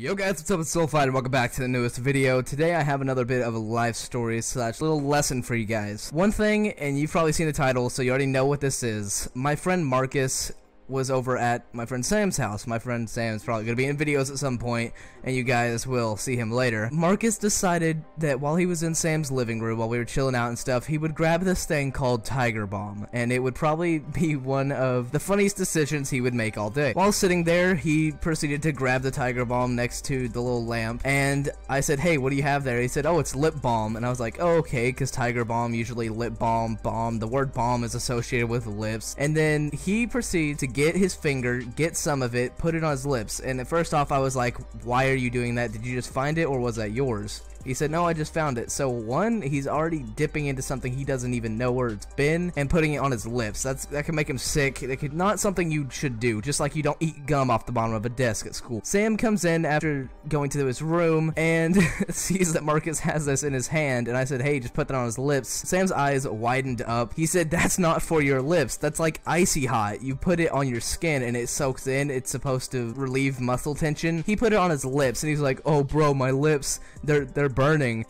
Yo guys, what's up? It's Soulfide and welcome back to the newest video. Today I have another bit of a life story slash little lesson for you guys. One thing, and you've probably seen the title, so you already know what this is. My friend Marcus was over at my friend Sam's house. My friend Sam's probably going to be in videos at some point, and you guys will see him later. Marcus decided that while he was in Sam's living room, while we were chilling out and stuff, he would grab this thing called Tiger Balm, and it would probably be one of the funniest decisions he would make all day. While sitting there, he proceeded to grab the Tiger Balm next to the little lamp, and I said, "Hey, what do you have there?" He said, "Oh, it's lip balm." And I was like, "Oh, okay," because Tiger Balm, usually lip balm, the word balm is associated with lips. And then he proceeded to get his finger, get some of it, put it on his lips. And first off, I was like, "Why are you doing that? Did you just find it, or was that yours?" He said, "No, I just found it." So one, he's already dipping into something he doesn't even know where it's been and putting it on his lips. That can make him sick. It's not something you should do, just like you don't eat gum off the bottom of a desk at school. Sam comes in after going to his room and sees that Marcus has this in his hand, and I said, "Hey, just put that on his lips." Sam's eyes widened up. He said, "That's not for your lips. That's like Icy Hot. You put it on your skin and it soaks in. It's supposed to relieve muscle tension." He put it on his lips and he's like, "Oh, bro, my lips, they're burning."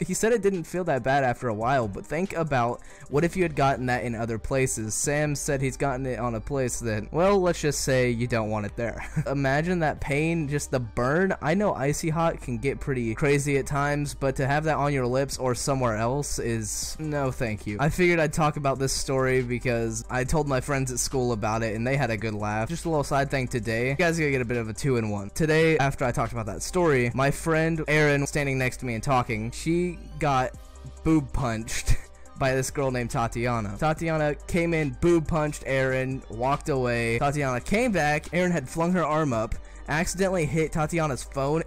He said it didn't feel that bad after a while, but think about what if you had gotten that in other places. Sam said he's gotten it on a place that, well, let's just say you don't want it there. Imagine that pain, just the burn. I know Icy Hot can get pretty crazy at times, but to have that on your lips or somewhere else is no thank you. I figured I'd talk about this story because I told my friends at school about it and they had a good laugh. Just a little side thing today. You guys are gonna get a bit of a 2-in-1. Today, after I talked about that story, my friend Erin, standing next to me and talking, she got boob punched by this girl named Tatiana. Tatiana came in, boob punched Erin, walked away. Tatiana came back. Erin had flung her arm up, accidentally hit Tatiana's phone.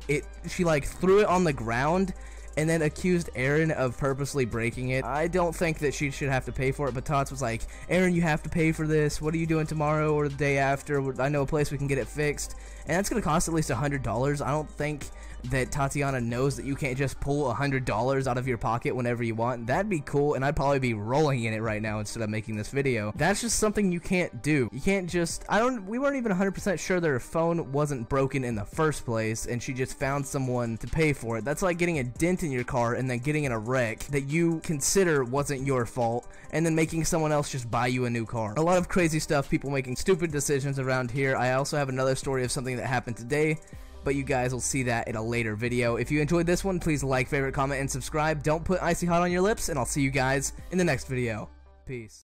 She like threw it on the ground and then accused Erin of purposely breaking it. I don't think that she should have to pay for it, but Tots was like, "Erin, you have to pay for this. What are you doing tomorrow or the day after? I know a place we can get it fixed." And that's going to cost at least $100. I don't think that Tatiana knows that you can't just pull $100 out of your pocket whenever you want. That'd be cool, and I'd probably be rolling in it right now instead of making this video. That's just something you can't do. You can't just, we weren't even 100% sure that her phone wasn't broken in the first place, and she just found someone to pay for it. That's like getting a dent in your car and then getting in a wreck that you consider wasn't your fault, and then making someone else just buy you a new car. A lot of crazy stuff, people making stupid decisions around here. I also have another story of something that happened today, but you guys will see that in a later video. If you enjoyed this one, please like, favorite, comment, and subscribe. Don't put Icy Hot on your lips, and I'll see you guys in the next video. Peace.